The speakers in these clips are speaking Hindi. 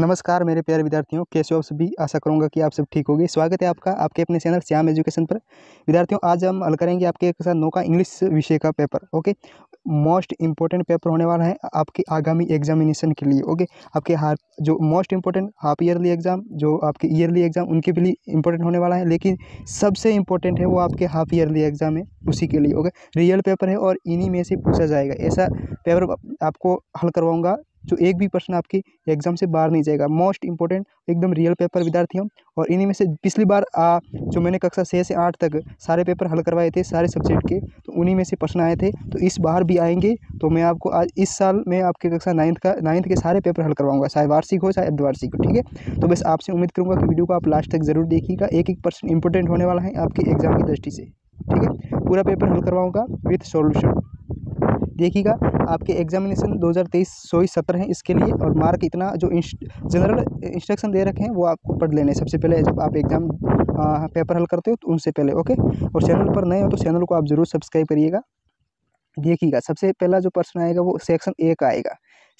नमस्कार मेरे प्यारे विद्यार्थियों, कैसे हो आप सभी। आशा करूंगा कि आप सब ठीक होगी। स्वागत है आपका आपके अपने चैनल श्याम एजुकेशन पर। विद्यार्थियों, आज हम हल करेंगे आपके एक साथ 9 का इंग्लिश विषय का paper. Okay, most important paper होने वाला है आपके आगामी एग्जामिनेशन के लिए। ओके, आपके जो most important half yearly exam, जो आपके ईयरली एग्जाम, उनके लिए इंपॉर्टेंट होने वाला है, लेकिन सबसे इंपॉर्टेंट है वो आपके हाफ ईयरली एग्जाम है, उसी के लिए। ओके, रियल पेपर है और इन्हीं में से पूछा जाएगा। ऐसा पेपर आपको हल करवाऊँगा जो एक भी प्रश्न आपकी एग्जाम से बाहर नहीं जाएगा। मोस्ट इंपॉर्टेंट एकदम रियल पेपर विद्यार्थियों। और इन्हीं में से पिछली बार जो मैंने कक्षा 6 से 8 तक सारे पेपर हल करवाए थे, सारे सब्जेक्ट के, तो उन्हीं में से प्रश्न आए थे, तो इस बार भी आएंगे। तो मैं आपको आज इस साल में आपके कक्षा 9th के सारे पेपर हल करवाऊंगा, चाहे वार्षिक हो चाहे अर्धवार्षिक हो। ठीक है, तो बस आपसे उम्मीद करूँगा कि वीडियो को आप लास्ट तक जरूर देखिएगा। एक एक प्रश्न इंपॉर्टेंट होने वाला है आपके एग्जाम की दृष्टि से। ठीक है, पूरा पेपर हल करवाऊँगा विथ सॉल्यूशन। देखिएगा, आपके एग्जामिनेशन 2023-24-17 है इसके लिए, और मार्क इतना जो जनरल इंस्ट्रक्शन दे रखे हैं वो आपको पढ़ लेने सबसे पहले जब आप एग्ज़ाम पेपर हल करते हो, तो उनसे पहले। ओके, और चैनल पर नए हो तो चैनल को आप ज़रूर सब्सक्राइब करिएगा। देखिएगा, सबसे पहला जो प्रश्न आएगा वो सेक्शन ए का आएगा।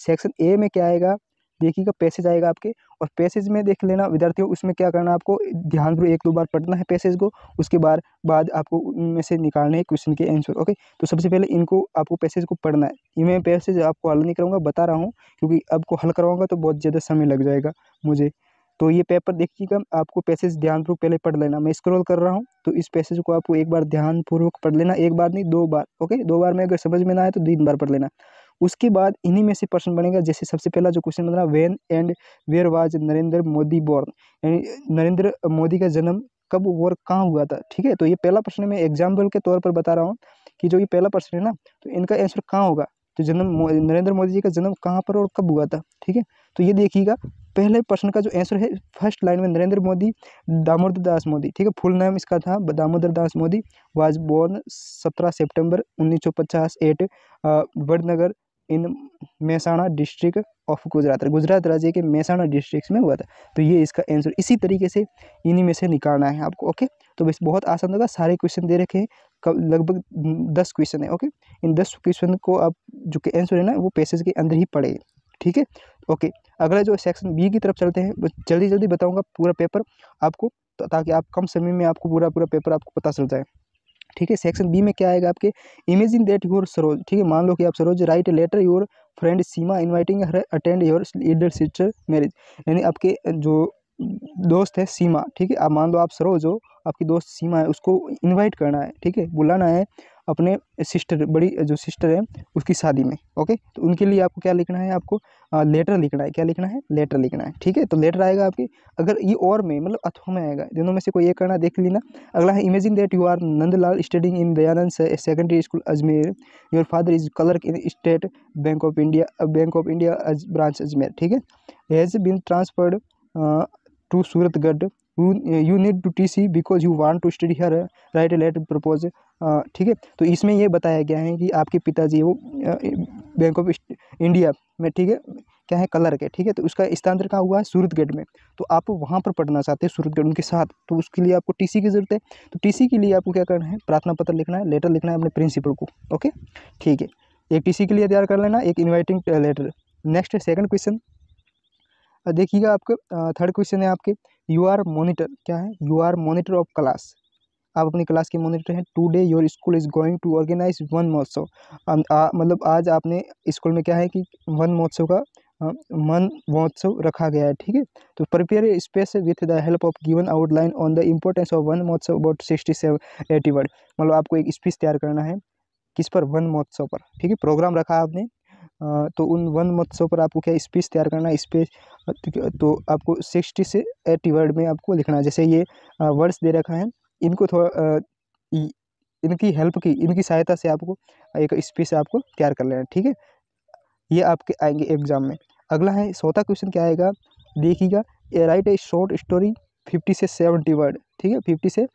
सेक्शन ए में क्या आएगा, देखिएगा, पैसेज आएगा आपके, और पैसेज में देख लेना विद्यार्थियों, उसमें क्या करना, आपको ध्यानपूर्वक 1-2 बार पढ़ना है पैसेज को। उसके बाद आपको उनमें से निकालने हैं क्वेश्चन के आंसर। ओके, तो सबसे पहले आपको पैसेज को पढ़ना है। ये मैं पैसेज आपको हल नहीं कराऊंगा, बता रहा हूँ, क्योंकि आपको हल करवाऊँगा तो बहुत ज़्यादा समय लग जाएगा मुझे। तो ये पेपर देखिएगा, आपको पैसेज ध्यानपूर्वक पहले पढ़ लेना। मैं स्क्रॉल कर रहा हूँ, तो इस पैसेज को आपको एक बार ध्यानपूर्वक पढ़ लेना, एक बार नहीं 2 बार। ओके, 2 बार में अगर समझ में ना आए तो 3 बार पढ़ लेना। उसके बाद इन्हीं में से प्रश्न बनेगा। जैसे सबसे पहला जो क्वेश्चन बना, when and where was Narendra Modi born, यानी नरेंद्र मोदी का जन्म कब और कहाँ हुआ था। ठीक है, तो ये पहला प्रश्न मैं एग्जाम्पल के तौर पर बता रहा हूँ कि जो ये पहला प्रश्न है ना, तो इनका आंसर कहाँ होगा, तो नरेंद्र मोदी जी का जन्म कहाँ पर और कब हुआ था। ठीक है, तो ये देखिएगा, पहले प्रश्न का जो आंसर है फर्स्ट लाइन में, नरेंद्र मोदी दामोदरदास मोदी, ठीक है, फुल नाम इसका था Damodardas Modi, was born 17 September 1950 at Vadnagar in Mehsana district of Gujarat राज्य के महसाना डिस्ट्रिक्ट में हुआ था। तो ये इसका आंसर। इसी तरीके से इन्हीं में से निकालना है आपको। ओके, तो बस बहुत आसान होगा। सारे क्वेश्चन दे रखे हैं, लगभग 10 क्वेश्चन है। ओके, इन 10 क्वेश्चन को आप जो के आंसर है ना, वो पैसेज के अंदर ही पढ़े। ठीक है, ओके, अगला जो सेक्शन बी की तरफ चलते हैं। जल्दी जल्दी बताऊँगा पूरा पेपर आपको, ताकि आप कम समय में आपको पूरा पेपर आपको पता चल जाए। ठीक है, सेक्शन बी में क्या आएगा आपके, इमेजिन दैट योर सरोज, ठीक है, मान लो कि आप Saroj write letter your friend Seema inviting her attend your leader sister marriage, यानी आपके जो दोस्त है सीमा, ठीक है, आप मान लो आप सरोज हो, आपकी दोस्त सीमा है, उसको इनवाइट करना है, ठीक है, बुलाना है अपने सिस्टर, बड़ी जो सिस्टर है उसकी शादी में। ओके, तो उनके लिए आपको क्या लिखना है, आपको लेटर लिखना है। क्या लिखना है, लेटर लिखना है। ठीक है, तो लेटर आएगा आपके, अगर ये और में मतलब अथवा में आएगा, दोनों में से कोई एक करना, देख लेना। अगला है, imagine that you are Nandlal studying in Dayanand secondary school Ajmer, your father is clerk in State Bank of India branch Ajmer, ठीक है, has been transferred to Suratgarh, you need to T C because you want to study her write letter propose, ठीक है। तो इसमें यह बताया गया है कि आपके पिताजी वो बैंक ऑफ इंडिया में, ठीक है, क्या है, क्लर्क है, ठीक है, तो उसका स्थानांतर कहाँ हुआ है, सूरतगढ़ में, तो आप वहाँ पर पढ़ना चाहते हैं सूरतगढ़ उनके साथ, तो उसके लिए आपको टीसी की ज़रूरत है। तो टीसी के लिए आपको क्या करना है, प्रार्थना पत्र लिखना है, लेटर लिखना है अपने प्रिंसिपल को। ओके, ठीक है, एक टीसी के लिए तैयार कर लेना, एक inviting letter. Next second question देखिएगा, आपके थर्ड क्वेश्चन है आपके, यू आर मॉनिटर, क्या है, you are monitor of class, आप अपनी क्लास के मॉनिटर हैं, today your school is going to organise Van Mahotsav, मतलब आज आपने स्कूल में क्या है कि वन महोत्सव रखा गया है। ठीक है, तो prepare space with the help of given outline on the importance of Van Mahotsav about 60 से 80 वर्ड, मतलब आपको एक स्पीच तैयार करना है किस पर, वन महोत्सव पर। ठीक है, प्रोग्राम रखा आपने, तो उन वन महोत्सव पर आपको क्या स्पीच तैयार करना है, स्पीच तो आपको 60 से 80 वर्ड में आपको लिखना है। जैसे ये वर्ड्स दे रखा है, इनको थोड़ा इनकी सहायता से आपको एक स्पीच आपको तैयार कर लेना है। ठीक है, ये आपके आएंगे एग्जाम में। अगला है चौथा क्वेश्चन, क्या आएगा देखिएगा, राइट ए शॉर्ट स्टोरी 50 से 70 वर्ड, ठीक है, 50 से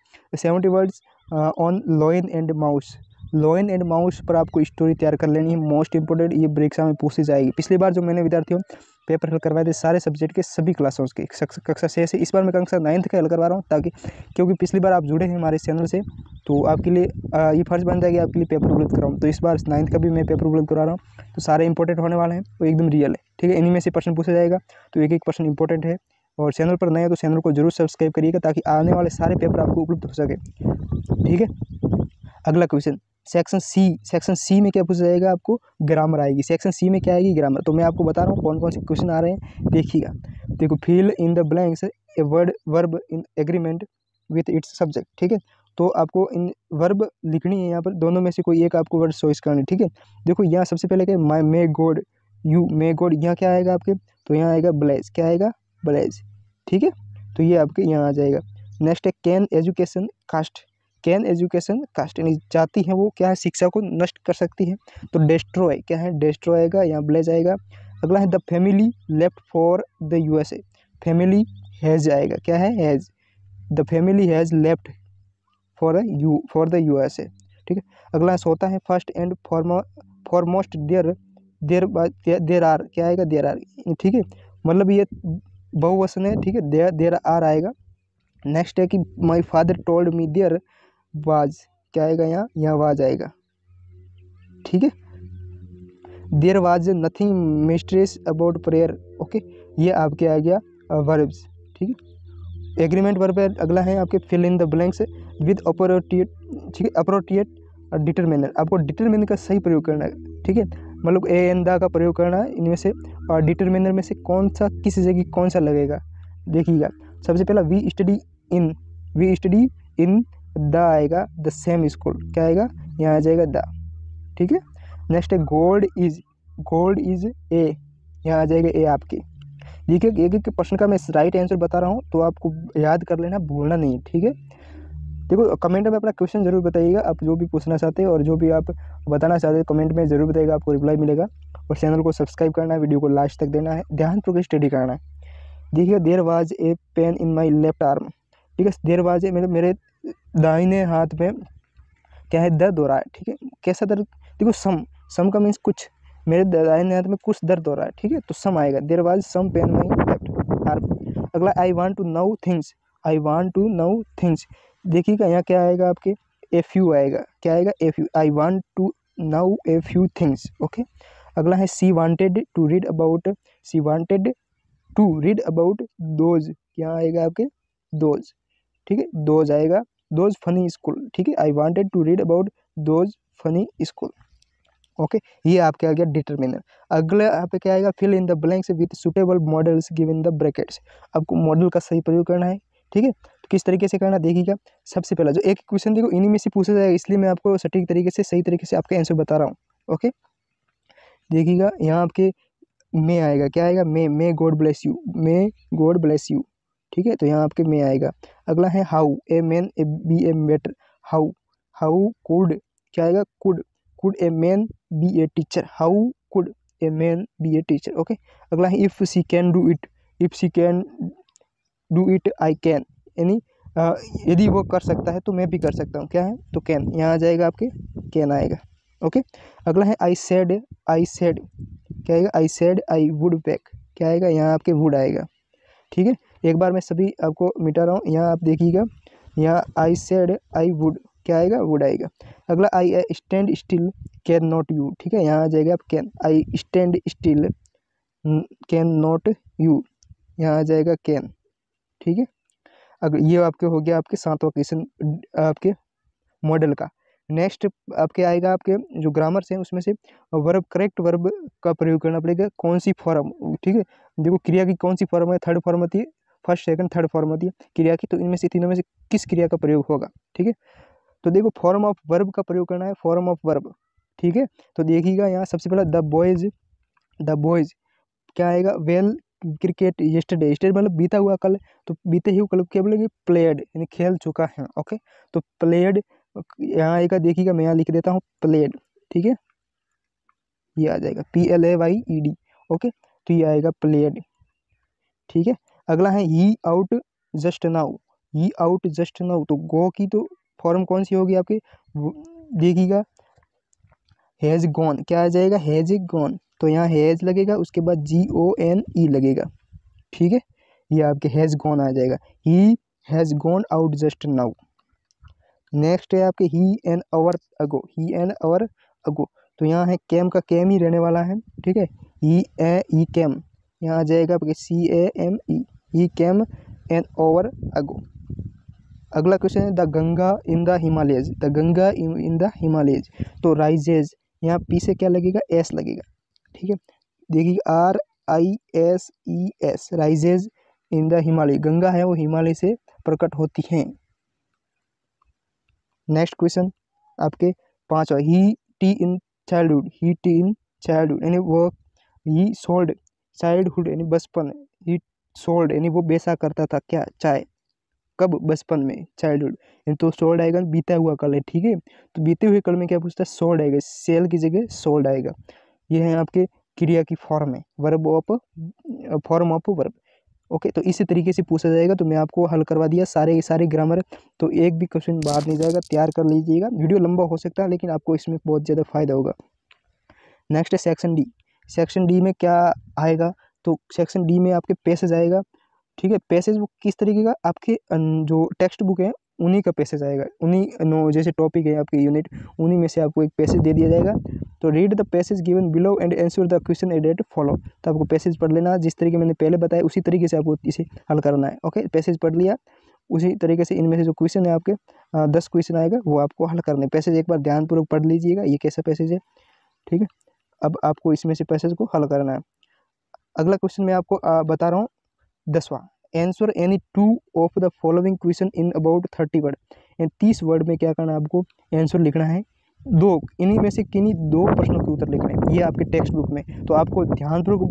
70 words on lion and mouse. Lion and mouse पर आपको स्टोरी तैयार कर लेनी है, मोस्ट इंपॉर्टेंट, ये परीक्षा में पूछी जाएगी। पिछली बार जो मैंने विद्यार्थियों पेपर हल करवाए थे सारे सब्जेक्ट के, सभी क्लासों के, कक्षा 6 से, इस बार मैं कक्षा 9th का हल करवा रहा हूँ, ताकि क्योंकि पिछली बार आप जुड़े हैं हमारे चैनल से, तो आपके लिए ये फर्ज बन जाएगी आपके लिए पेपर उपलब्ध कराऊँ, तो इस बार 9th का भी मैं पेपर उपलब्ध करा रहा हूँ, तो सारे इंपॉर्टेंट होने वाले हैं, वो एकदम रियल है। ठीक है। इनमें से प्रश्न पूछा जाएगा, तो एक एक प्रश्न इंपॉर्टेंट है। और चैनल पर नए हैं तो चैनल को जरूर सब्सक्राइब करिएगा ताकि आने वाले सारे पेपर आपको उपलब्ध हो सके, ठीक है। अगला क्वेश्चन सेक्शन सी में क्या पूछा जाएगा, आपको ग्रामर आएगी। सेक्शन सी में क्या आएगी, ग्रामर। तो मैं आपको बता रहा हूँ कौन कौन से क्वेश्चन आ रहे हैं, देखिएगा। देखो, fill in the blanks a word verb in agreement with its subject, ठीक है। तो आपको इन वर्ब लिखनी है, यहाँ पर दोनों में से कोई एक आपको वर्ड चॉइस करनी है, ठीक है। देखो यहाँ सबसे पहले क्या, my may God you may God, यहाँ क्या आएगा आपके, तो यहाँ आएगा ब्लेस, क्या आएगा ब्लेस, ठीक है। तो ये आपके यहाँ आ जाएगा। नेक्स्ट है can education caste, can education caste यानी जाति है वो क्या है, शिक्षा को नष्ट कर सकती है, तो डिस्ट्रॉय क्या है, डिस्ट्रॉय आएगा, यहाँ ब्लेज आएगा। अगला है the family left for the USA, family has आएगा, क्या है has, the family has left for the USA, ठीक है। अगला होता है first and foremost there are, क्या आएगा देर आर, ठीक है, मतलब ये बहुवचन है, ठीक है, देर आर आएगा। नेक्स्ट है कि my father told me there was, क्या आएगा यहाँ, यहाँ वाज आएगा, ठीक है। There was nothing mistress about prayer, okay, ये आपके आ गया वर्ब्स, ठीक है, एग्रीमेंट वर्ब है। अगला है आपके fill in the blanks with appropriate, ठीक है, अप्रोप्रिएट डिटरमिनर, आपको डिटरमिनर का सही प्रयोग करना है, ठीक है, मतलब ए एंड द का प्रयोग करना है। इनमें से और डिटरमिनर में से कौन सा किस जगह कौन सा लगेगा, देखिएगा। सबसे पहला वी स्टडी इन द आएगा द सेम स्कूल, क्या आएगा यहाँ आ जाएगा द, ठीक है। नेक्स्ट है गोल्ड इज ए, यहाँ आ जाएगा ए आपके। देखिए एक एक प्रश्न का मैं राइट आंसर बता रहा हूँ, तो आपको याद कर लेना, भूलना नहीं, ठीक है। देखो कमेंट में अपना क्वेश्चन जरूर बताइएगा, आप जो भी पूछना चाहते हैं और जो भी आप बताना चाहते हैं कमेंट में जरूर बताइएगा, आपको रिप्लाई मिलेगा। और चैनल को सब्सक्राइब करना है, वीडियो को लास्ट तक देना है, ध्यानपूर्वक स्टडी करना है। देखिए there was a pain in my left arm, ठीक है, देयर वाज ए मतलब मेरे दाहिने हाथ में क्या है दर्द हो रहा है, ठीक है, कैसा दर्द, देखो सम का मीन्स कुछ, मेरे दाहिने हाथ में कुछ दर्द हो रहा है, ठीक है, तो सम आएगा, there was some pain in my left arm. अगला I want to know things, देखिएगा यहाँ क्या आएगा आपके ए फ्यू आएगा, क्या आएगा a few, I want to know a few things, okay. अगला है she wanted to read about those, यहाँ आएगा आपके दोज, ठीक है, दोज आएगा, दोज फनी स्कूल, ठीक है, I wanted to read about those funny school, okay, ये आपके आ गया डिटरमिनर। अगला यहाँ पे क्या आएगा, fill in the blanks with suitable models given the brackets, आपको मॉडल का सही प्रयोग करना है, ठीक है, तो किस तरीके से करना देखिएगा। सबसे पहला जो एक क्वेश्चन देखो इन्हीं में से पूछा जाएगा, इसलिए मैं आपको सटीक तरीके से सही तरीके से आपका आंसर बता रहा हूँ, ओके। देखिएगा यहाँ आपके मे आएगा, क्या आएगा may God bless you, may God bless you, ठीक है, तो यहाँ आपके मे आएगा। अगला है how a man a be a better, how could, क्या आएगा could a man be a teacher, how could a man be a teacher, okay. अगला है if she can do it I can, यानी यदि वो कर सकता है तो मैं भी कर सकता हूँ, क्या है तो कैन, यहाँ आ जाएगा आपके कैन आएगा, ओके। अगला है आई सेड, क्या आएगा I said I would back, क्या आएगा यहाँ आपके वुड आएगा, ठीक है। एक बार मैं सभी आपको मिटा रहा हूँ, यहाँ आप देखिएगा, यहाँ आई सेड आई वुड, क्या आएगा वुड आएगा। अगला I stand still can not you, ठीक है, यहाँ आ जाएगा आप can, I stand still can not you, यहाँ आ जाएगा कैन, ठीक है। अगर ये आपके हो गया आपके सातवां क्वेश्चन आपके मॉडल का। नेक्स्ट आपके आएगा आपके जो ग्रामर्स हैं उसमें से वर्ब, करेक्ट वर्ब का प्रयोग करना पड़ेगा, कौन सी फॉर्म, ठीक है। देखो क्रिया की कौन सी फॉर्म है, थर्ड फॉर्म होती है, फर्स्ट सेकंड थर्ड फॉर्म होती है क्रिया की, तो इनमें से तीनों में से किस क्रिया का प्रयोग होगा, ठीक है। तो देखो फॉर्म ऑफ वर्ब का प्रयोग करना है, फॉर्म ऑफ वर्ब, ठीक है। तो देखिएगा यहाँ सबसे पहला द बॉयज़ क्या आएगा वेल क्रिकेट येस्टरडे, स्टेट मतलब बीता हुआ कल, तो बीते ही कल क्या बोलेंगे प्लेड, यानी खेल चुका है, ओके। तो प्लेड यहाँ आएगा, देखिएगा मैं यहाँ लिख देता हूँ प्लेड, ठीक है, ये आ जाएगा PLAYED, ओके, तो ये आएगा प्लेड, ठीक है। अगला है ही आउट जस्ट नाउ, तो गो की तो फॉर्म कौन सी होगी आपकी, देखिएगा हैज़ गॉन, क्या आ जाएगा हैज़ गॉन, तो यहाँ हैज़ लगेगा, उसके बाद GONE लगेगा, ठीक है, ये आपके हैज़ गॉन आ जाएगा, he has gone out just now. Next है आपके ही एन आवर अगो, तो यहाँ है कैम का कैम ही रहने वाला है, ठीक है। ई कैम यहाँ आ जाएगा आपके CAME, E came and over ago. अगला क्वेश्चन है the Ganga in the Himalayas, the Ganga in the Himalayas, तो राइजेज यहाँ पी से क्या लगेगा, एस लगेगा, ठीक है। देखिए RISES rises in the Himalaya, Ganga है वो हिमालय से प्रकट होती हैं। नेक्स्ट क्वेश्चन आपके पाँचवा, ही टी इन चाइल्डहुड यानी वो ही सोल्ड, चाइल्डहुड यानी बचपन, ही सोल्ड यानी वो बेचा करता था क्या, चाय, कब, बचपन में, चाइल्डहुड, तो सोल्ड आएगा बीता हुआ कल है, ठीक है। तो बीते हुए कल में क्या पूछता है, सोल्ड आएगा, सेल की जगह सोल्ड आएगा। ये है आपके क्रिया की फॉर्म है, verb of, form of verb, okay. तो इसी तरीके से पूछा जाएगा। तो मैं आपको हल करवा दिया सारे ग्रामर, तो एक भी क्वेश्चन बाहर नहीं जाएगा, तैयार कर लीजिएगा। वीडियो लंबा हो सकता है लेकिन आपको इसमें बहुत ज़्यादा फायदा होगा। नेक्स्ट है सेक्शन डी। सेक्शन डी में क्या आएगा, तो सेक्शन डी में आपके पैसेज आएगा, ठीक है। पैसेज वो किस तरीके का, आपके जो टेक्स्ट बुक है उन्हीं का पैसेज आएगा, उन्हीं जैसे टॉपिक है आपके यूनिट, उन्हीं में से आपको एक पैसेज दे दिया जाएगा। तो read the passage given below and answer the question added follow, तो आपको पैसेज पढ़ लेना, जिस तरीके मैंने पहले बताया उसी तरीके से आपको इसे हल करना है, ओके। पैसेज पढ़ लिया, उसी तरीके से इनमें से जो क्वेश्चन है आपके 10 क्वेश्चन आएगा वो आपको हल करने। पैसेज एक बार ध्यानपूर्वक पढ़ लीजिएगा, ये कैसा पैसेज है, ठीक है। अब आपको इसमें से पैसेज को हल करना है। अगला क्वेश्चन मैं आपको बता रहा हूँ 10वां, answer any 2 of the following question in about 30 word, and 30 word में क्या करना है, आपको आंसर लिखना है। दो इन्हीं में से किन्हीं दो प्रश्नों के उत्तर लिखने हैं, ये आपके टेक्स्ट बुक में। तो आपको ध्यानपूर्वक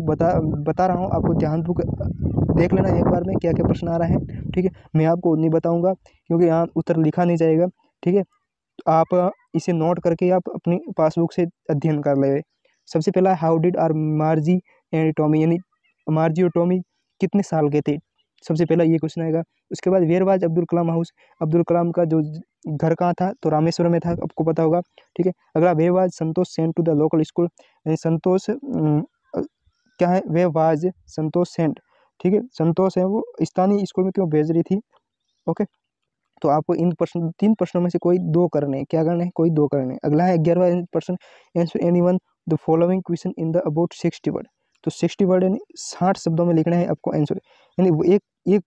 बता रहा हूँ, आपको ध्यानपूर्वक देख लेना एक बार में क्या क्या प्रश्न आ रहा है, ठीक है। मैं आपको नहीं बताऊँगा क्योंकि यहाँ उत्तर लिखा नहीं जाएगा, ठीक है। तो आप इसे नोट करके आप अपनी पासबुक से अध्ययन कर ले। सबसे पहला, how did are Margie and Tommy, यानी मार्जी और टॉमी कितने साल के थे, सबसे पहला ये क्वेश्चन आएगा। उसके बाद where was Abdul Kalam house, Abdul Kalam का जो घर कहाँ था, तो रामेश्वरम में था, आपको पता होगा, ठीक है। अगला, where was Santosh sent to the local school, यानी संतोष क्या है, वेयर वाज संतोष सेंट, ठीक है। संतोष है वो स्थानीय स्कूल में क्यों भेज रही थी, ओके। तो आपको इन प्रश्न 3 प्रश्नों में से कोई 2 करने हैं, क्या करने हैं, कोई 2 करने हैं। अगला है 11वां प्रश्न, answer any one the following question in the about 60 word, तो 60 वर्ड यानी 60 शब्दों में लिखना है आपको आंसर, यानी वो एक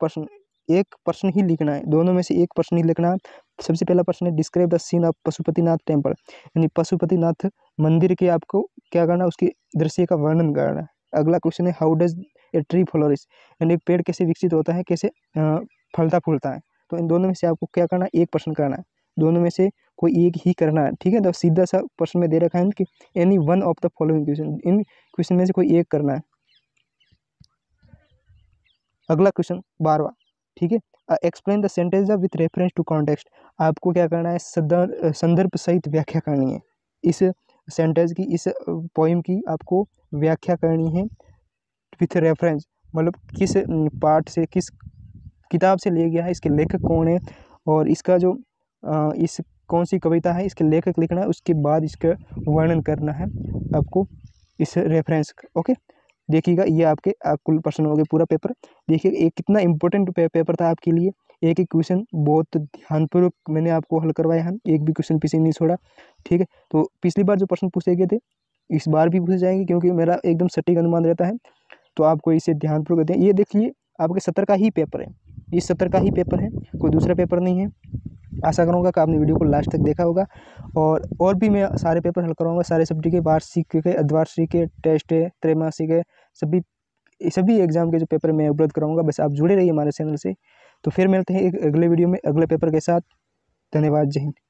प्रश्न ही लिखना है, दोनों में से एक प्रश्न ही लिखना है। सबसे पहला प्रश्न है describe the scene of Pashupatinath temple, यानी पशुपतिनाथ मंदिर के आपको क्या करना है, उसके दृश्य का वर्णन करना है। अगला क्वेश्चन है how does a tree flourish, यानी एक पेड़ कैसे विकसित होता है, कैसे फलता फूलता है। तो इन दोनों में से आपको क्या करना है, एक प्रश्न करना है, दोनों में से कोई एक ही करना है, ठीक है। तो सीधा सा प्रश्न में दे रखा है कि any one of the following question, इन क्वेश्चन में से कोई एक करना है। अगला क्वेश्चन 12वां, ठीक है, explain the sentence with reference to context, आपको क्या करना है, संदर्भ सहित व्याख्या करनी है, इस सेंटेंस की, इस पोइम की आपको व्याख्या करनी है विथ रेफरेंस, मतलब किस पार्ट से, किस किताब से लिया गया है, इसके लेखक कौन है, और इसका जो इस कौन सी कविता है, इसके लेखक लिखना है, उसके बाद इसका वर्णन करना है आपको इस रेफरेंस, ओके। देखिएगा ये आपके कुल प्रश्न हो गए, पूरा पेपर देखिए एक कितना इम्पोर्टेंट पेपर था आपके लिए। एक एक क्वेश्चन बहुत ध्यानपूर्वक मैंने आपको हल करवाया है, एक भी क्वेश्चन पीछे नहीं छोड़ा, ठीक है। तो पिछली बार जो प्रश्न पूछे गए थे इस बार भी पूछे जाएंगे, क्योंकि मेरा एकदम सटीक अनुमान रहता है, तो आपको इसे ध्यानपूर्वक दें। ये देखिए आपके 17 का ही पेपर है, ये 17 का ही पेपर है, कोई दूसरा पेपर नहीं है। आशा करूँगा कि आपने वीडियो को लास्ट तक देखा होगा, और भी मैं सारे पेपर हल कराऊंगा, सारे सब्जेक्ट के, वार्षिक के, अर्धवार्षिक के, टेस्ट है, त्रैमासिक है, सभी एग्जाम के जो पेपर मैं उपलब्ध कराऊंगा। बस आप जुड़े रहिए हमारे चैनल से। तो फिर मिलते हैं एक अगले वीडियो में अगले पेपर के साथ। धन्यवाद, जय हिंद।